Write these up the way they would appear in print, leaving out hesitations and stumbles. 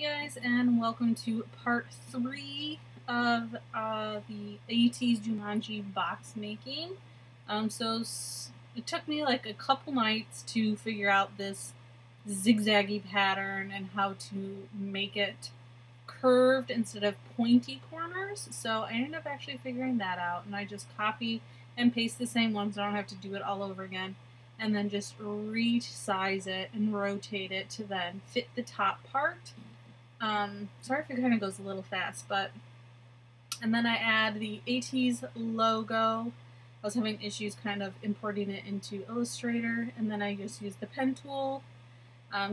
Hey guys, and welcome to part 3 of the ATEEZ Jumanji box making. It took me like a couple nights to figure out this zigzaggy pattern and how to make it curved instead of pointy corners. So I ended up actually figuring that out, and I just copy and paste the same one so I don't have to do it all over again. And then just resize it and rotate it to then fit the top part. Sorry if it kind of goes a little fast, but... And then I add the ATEEZ logo. I was having issues kind of importing it into Illustrator. And then I just use the pen tool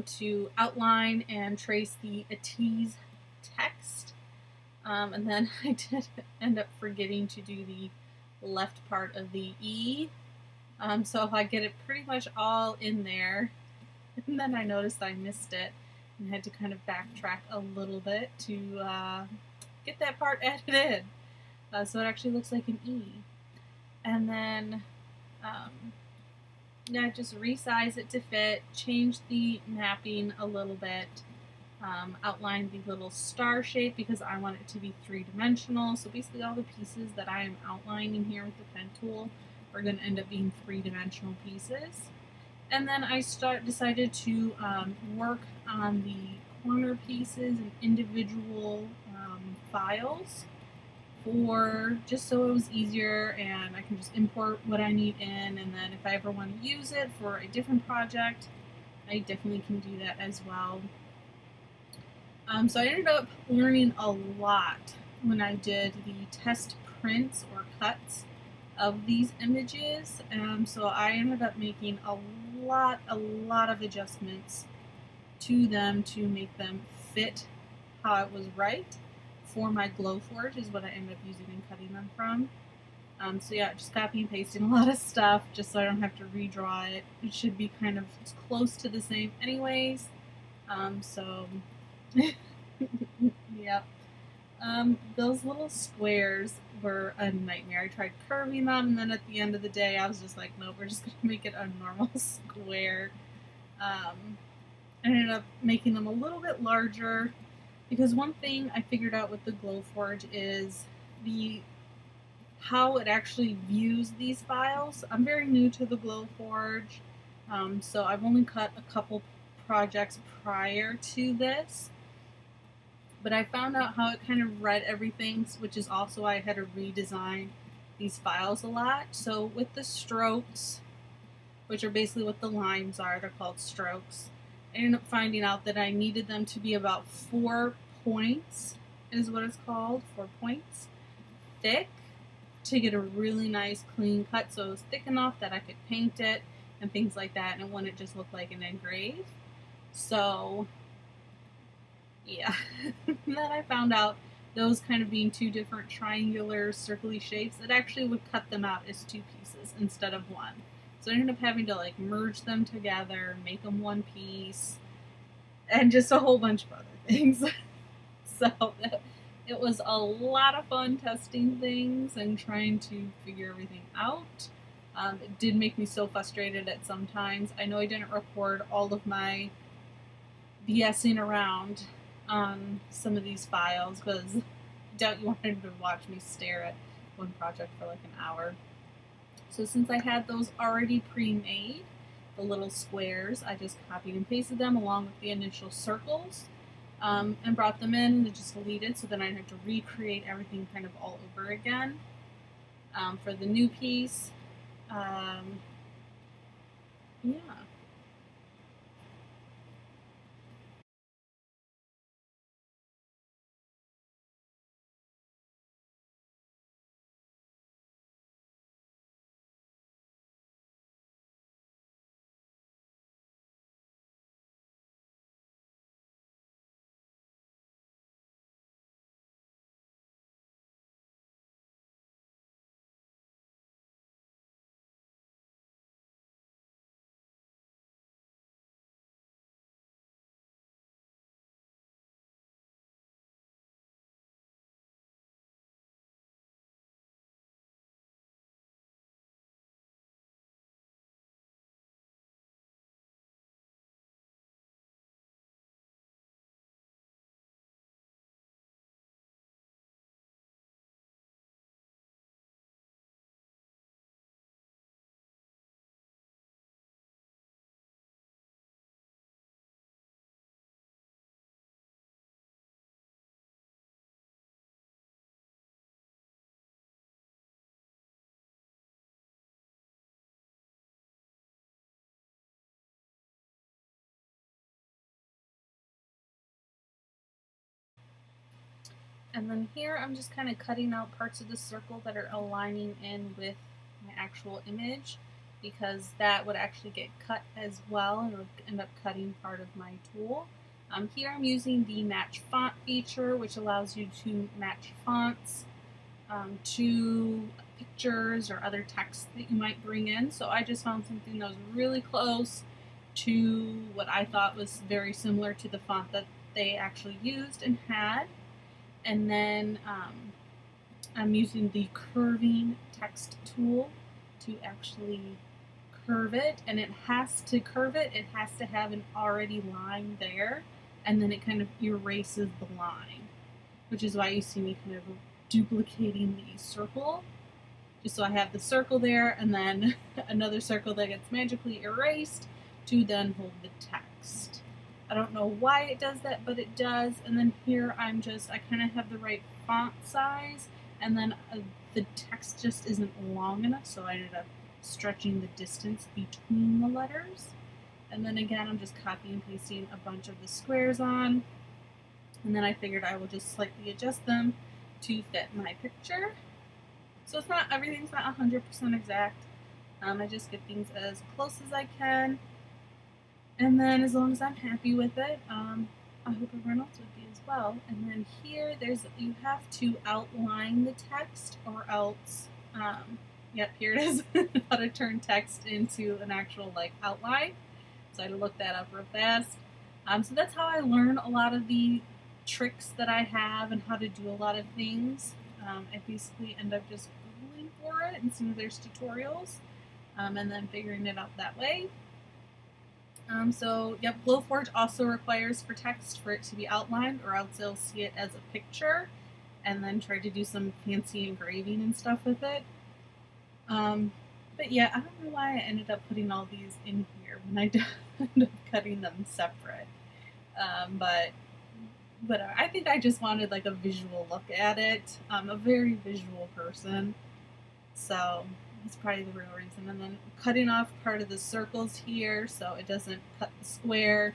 to outline and trace the ATEEZ text. And then I did end up forgetting to do the left part of the E. So if I get it pretty much all in there, and then I noticed I missed it and had to kind of backtrack a little bit to get that part added in. So it actually looks like an E. And then yeah, just resize it to fit, change the mapping a little bit, outline the little star shape because I want it to be three-dimensional. So basically all the pieces that I am outlining here with the pen tool are going to end up being three-dimensional pieces. And then I decided to work on the corner pieces and individual files for just so it was easier, and I can just import what I need in, and then if I ever want to use it for a different project, I definitely can do that as well. So I ended up learning a lot when I did the test prints or cuts of these images, so I ended up making a lot of adjustments to them to make them fit how it was right for my Glowforge is what I ended up using and cutting them from. So yeah, just copy and pasting a lot of stuff just so I don't have to redraw it. It should be kind of close to the same anyways. Yep. Those little squares were a nightmare. I tried curving them, and then at the end of the day, I was just like, no, we're just going to make it a normal square. I ended up making them a little bit larger, because one thing I figured out with the Glowforge is how it actually views these files. I'm very new to the Glowforge, so I've only cut a couple projects prior to this. But I found out how it kind of read everything, which is also why I had to redesign these files a lot. So with the strokes, which are basically what the lines are, they're called strokes, I ended up finding out that I needed them to be about 4 points, is what it's called, 4 points, thick, to get a really nice clean cut. So it was thick enough that I could paint it and things like that, and it wouldn't just look like an engrave. So... yeah, and then I found out those kind of being two different triangular, circly shapes, it actually would cut them out as two pieces instead of one. So I ended up having to like merge them together, make them one piece, and just a whole bunch of other things. So it was a lot of fun testing things and trying to figure everything out. It did make me so frustrated at some times. I know I didn't record all of my BSing around on some of these files, because I doubt you wanted to watch me stare at one project for like an hour. So since I had those already pre-made, the little squares, I just copied and pasted them along with the initial circles and brought them in and just deleted, so then I had to recreate everything kind of all over again. For the new piece, yeah. And then here I'm just kind of cutting out parts of the circle that are aligning in with my actual image, because that would actually get cut as well and would end up cutting part of my tool. Here I'm using the match font feature, which allows you to match fonts to pictures or other text that you might bring in. So I just found something that was really close to what I thought was very similar to the font that they actually used and had. And then I'm using the curving text tool to actually curve it, and it has to curve it, it has to have an already line there, and then it kind of erases the line, which is why you see me kind of duplicating the circle, just so I have the circle there and then another circle that gets magically erased to then hold the text. I don't know why it does that, but it does. And then here I'm just, I kind of have the right font size, and then the text just isn't long enough, so I ended up stretching the distance between the letters. And then again, I'm just copy and pasting a bunch of the squares on, and then I figured I will just slightly adjust them to fit my picture. So it's not, everything's not 100% exact. I just get things as close as I can. And then as long as I'm happy with it, I hope everyone else would be as well. And then here, there's, you have to outline the text or else, yep, here it is, how to turn text into an actual like outline. So I had to look that up real fast. So that's how I learn a lot of the tricks that I have and how to do a lot of things. I basically end up just Googling for it and seeing there's tutorials and then figuring it out that way. So, yep, Glowforge also requires for text for it to be outlined, or else you'll see it as a picture and then try to do some fancy engraving and stuff with it. But yeah, I don't know why I ended up putting all these in here when I ended up cutting them separate. But whatever. I think I just wanted like a visual look at it. I'm a very visual person, so that's probably the real reason. And then cutting off part of the circles here so it doesn't cut the square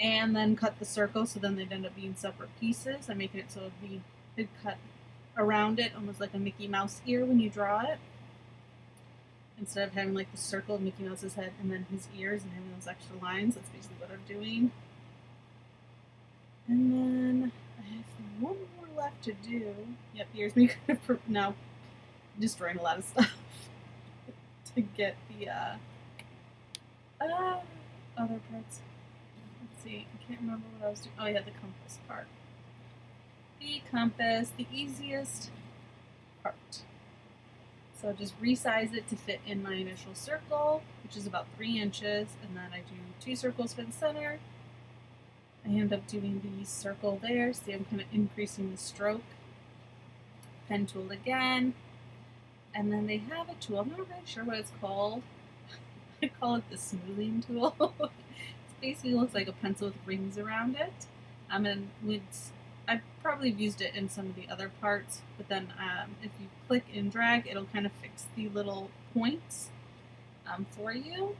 and then cut the circle, so then they'd end up being separate pieces. I'm making it so it'd be a big cut around it, almost like a Mickey Mouse ear when you draw it. Instead of having like the circle of Mickey Mouse's head and then his ears and having those extra lines, that's basically what I'm doing. And then I have one more left to do. Yep, here's me kind of now destroying a lot of stuff. To get the other parts. Let's see, I can't remember what I was doing. Oh yeah, the compass part. The compass, the easiest part. So just resize it to fit in my initial circle, which is about 3 inches, and then I do 2 circles for the center. I end up doing the circle there. See, I'm kind of increasing the stroke. Pen tool again. And then they have a tool, I'm not really sure what it's called. I call it the smoothing tool. It basically looks like a pencil with rings around it. I've probably used it in some of the other parts, but then if you click and drag, it'll kind of fix the little points for you.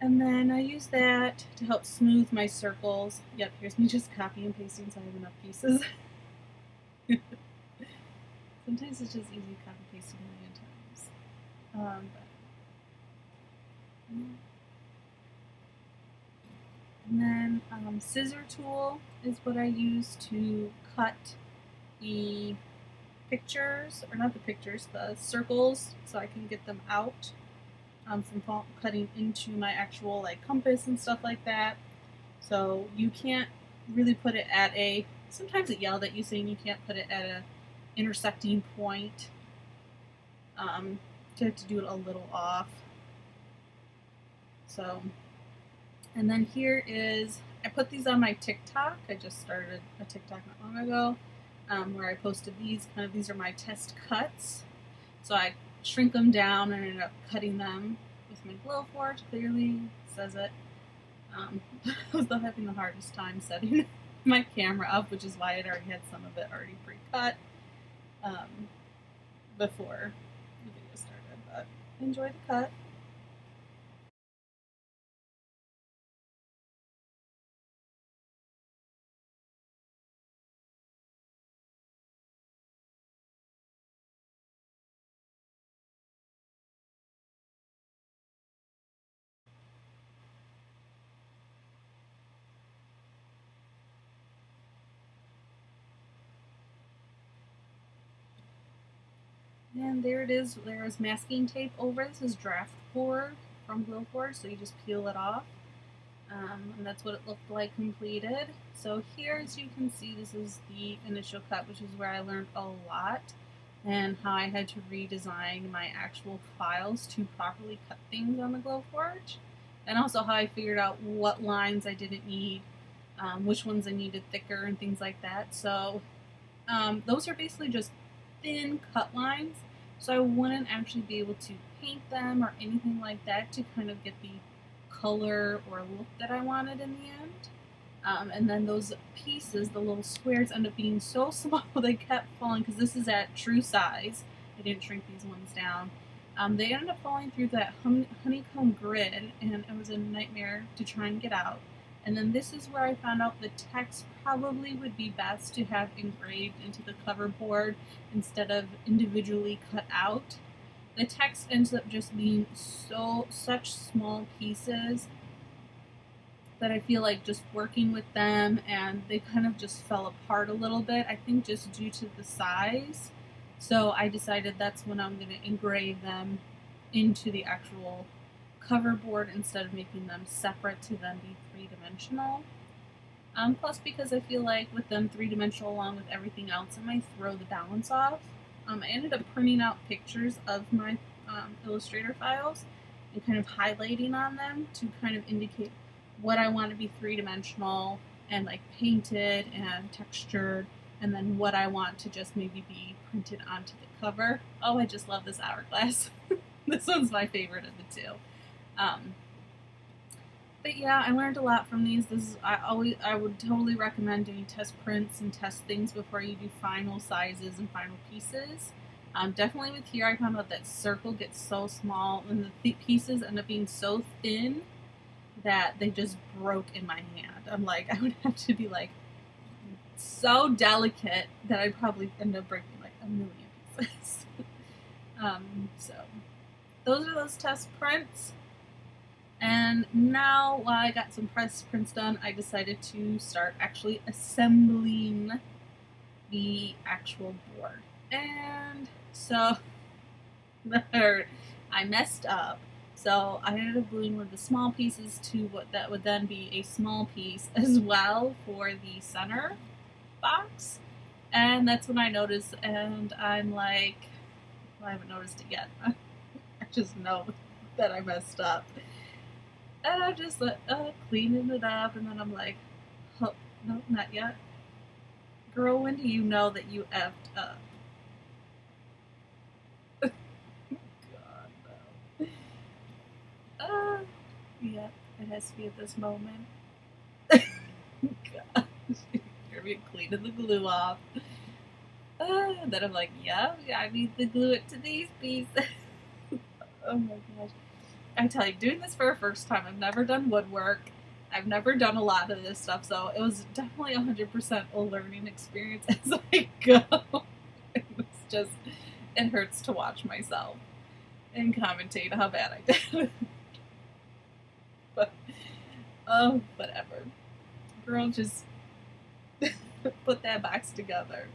And then I use that to help smooth my circles. Yep, here's me just copy and pasting so I have enough pieces. Sometimes it's just easy to copy and paste a million times. And then scissor tool is what I use to cut the pictures, or not the pictures, the circles, so I can get them out from cutting into my actual like compass and stuff like that. So you can't really put it at a, sometimes it yelled at you saying you can't put it at a intersecting point. You have to do it a little off. So, and then here is, I put these on my TikTok. I just started a TikTok not long ago where I posted these, kind of, these are my test cuts. So I shrink them down and ended up cutting them with my Glowforge, clearly says it. I was having the hardest time setting my camera up, which is why I'd already had some of it already pre-cut. Before the video started, but enjoy the cut. And there it is. There is masking tape over. This is Draft Pour from Glowforge, so you just peel it off. And that's what it looked like completed. So here, as you can see, this is the initial cut, which is where I learned a lot and how I had to redesign my actual files to properly cut things on the Glowforge, and also how I figured out what lines I didn't need, which ones I needed thicker and things like that. So those are basically just thin cut lines, so I wouldn't actually be able to paint them or anything like that to kind of get the color or look that I wanted in the end. And then those pieces, the little squares, end up being so small they kept falling, because this is at true size. I didn't shrink these ones down. They ended up falling through that honeycomb grid, and it was a nightmare to try and get out. And then this is where I found out the text probably would be best to have engraved into the cover board instead of individually cut out. The text ends up just being such small pieces that I feel like just working with them, and they kind of just fell apart a little bit, I think, just due to the size. So I decided that's when I'm going to engrave them into the actual cover board instead of making them separate to then be three-dimensional. Plus, because I feel like with them three-dimensional along with everything else, it might throw the balance off. I ended up printing out pictures of my Illustrator files and kind of highlighting on them to kind of indicate what I want to be three-dimensional and like painted and textured, and then what I want to just maybe be printed onto the cover. Oh, I just love this hourglass. This one's my favorite of the two. But yeah, I learned a lot from these. I would totally recommend doing test prints and test things before you do final sizes and final pieces. Definitely with here, I found out that circle gets so small and the pieces end up being so thin that they just broke in my hand. I'm like, I would have to be like so delicate that I'd probably end up breaking like a million pieces. So those are those test prints. And now, while I got some press prints done, I decided to start actually assembling the actual board. And so I messed up. So I ended up gluing one of the small pieces to what that would then be a small piece as well for the center box. And that's when I noticed, and I'm like, well, I haven't noticed it yet. I just know that I messed up. And I'm just like, cleaning it up, and then I'm like, oh, no, not yet. Girl, when do you know that you effed up? God, no. Yeah, it has to be at this moment. Gosh, you hear me cleaning the glue off. And then I'm like, yeah, I need to glue it to these pieces. Oh my gosh. I tell you, doing this for a first time, I've never done woodwork, I've never done a lot of this stuff, so it was definitely 100% a learning experience as I go. It was just, it hurts to watch myself and commentate how bad I did. But, oh, whatever. Girl, just put that box together.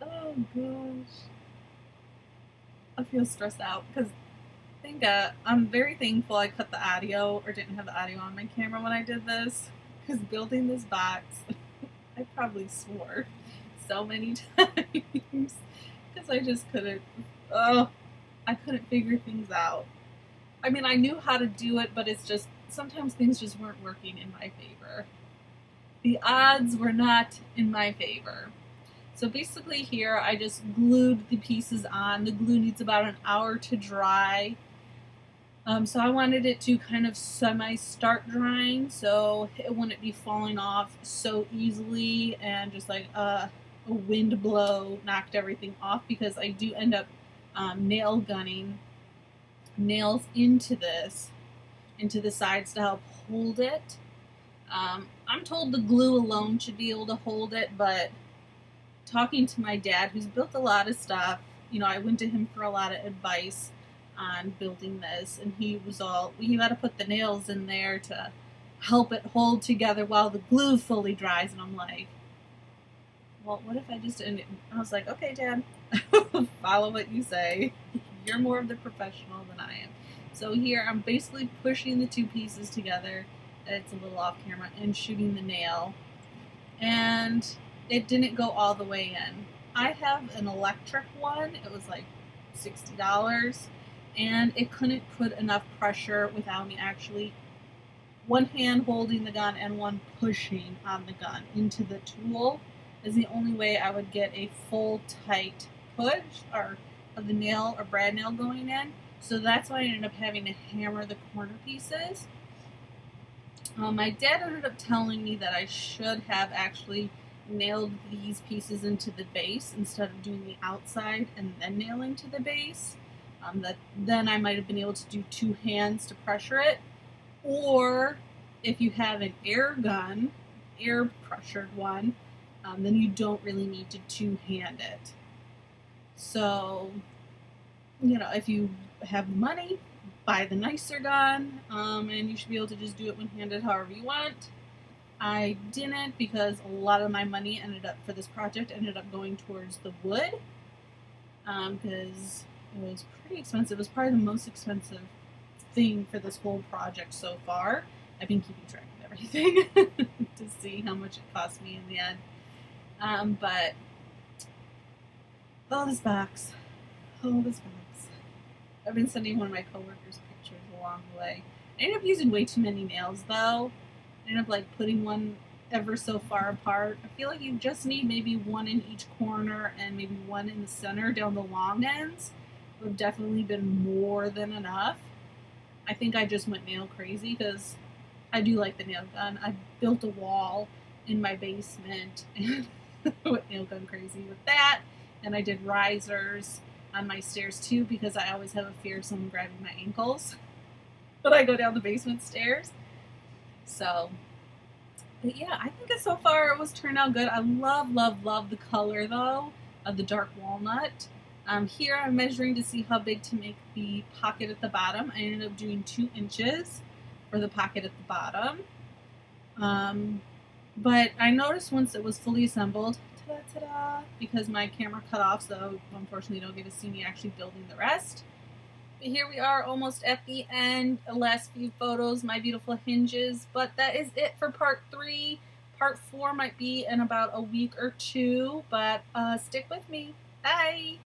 Oh, gosh. I feel stressed out because I think I'm very thankful I cut the audio, or didn't have the audio on my camera when I did this, because building this box, I probably swore so many times because I just couldn't, I couldn't figure things out. I mean, I knew how to do it, but it's just, sometimes things just weren't working in my favor. The odds were not in my favor. So basically here, I just glued the pieces on. The glue needs about an hour to dry. So I wanted it to kind of semi-start drying so it wouldn't be falling off so easily and just like a wind blow knocked everything off, because I do end up nail gunning nails into this, into the sides to help hold it. I'm told the glue alone should be able to hold it, but talking to my dad, who's built a lot of stuff, you know, I went to him for a lot of advice on building this, and he was all, well, you got to put the nails in there to help it hold together while the glue fully dries. And I'm like, well, what if I just, and I was like, okay, Dad, follow what you say. You're more of the professional than I am. So here I'm basically pushing the two pieces together. It's a little off camera, and shooting the nail. And it didn't go all the way in. I have an electric one. It was like $60, and it couldn't put enough pressure without me actually one hand holding the gun and one pushing on the gun into the tool. Is the only way I would get a full tight push or of the nail or brad nail going in. So that's why I ended up having to hammer the corner pieces. My dad ended up telling me that I should have actually nailed these pieces into the base instead of doing the outside and then nailing to the base. Then I might have been able to do two hands to pressure it. Or if you have an air gun, air pressured one, then you don't really need to two-hand it. So, you know, if you have money, buy the nicer gun, and you should be able to just do it one-handed however you want. I didn't, because a lot of my money ended up, for this project, ended up going towards the wood, because it was pretty expensive. It was probably the most expensive thing for this whole project so far. I've been keeping track of everything to see how much it cost me in the end. But all this box. I've been sending one of my coworkers pictures along the way. I ended up using way too many nails though. I ended up like putting one ever so far apart. I feel like you just need maybe one in each corner and maybe one in the center down the long ends. It would have definitely been more than enough. I think I just went nail crazy because I do like the nail gun. I built a wall in my basement and went nail gun crazy with that. And I did risers on my stairs too, because I always have a fear of someone grabbing my ankles when I go down the basement stairs. So, but yeah, I think so far it was turned out good. I love, love, love the color though of the dark walnut. Here I'm measuring to see how big to make the pocket at the bottom. I ended up doing 2 inches for the pocket at the bottom. But I noticed once it was fully assembled, ta-da, because my camera cut off, so unfortunately you don't get to see me actually building the rest. But here we are almost at the end, the last few photos, my beautiful hinges. But that is it for part 3. Part 4 might be in about a week or two, but stick with me. Bye!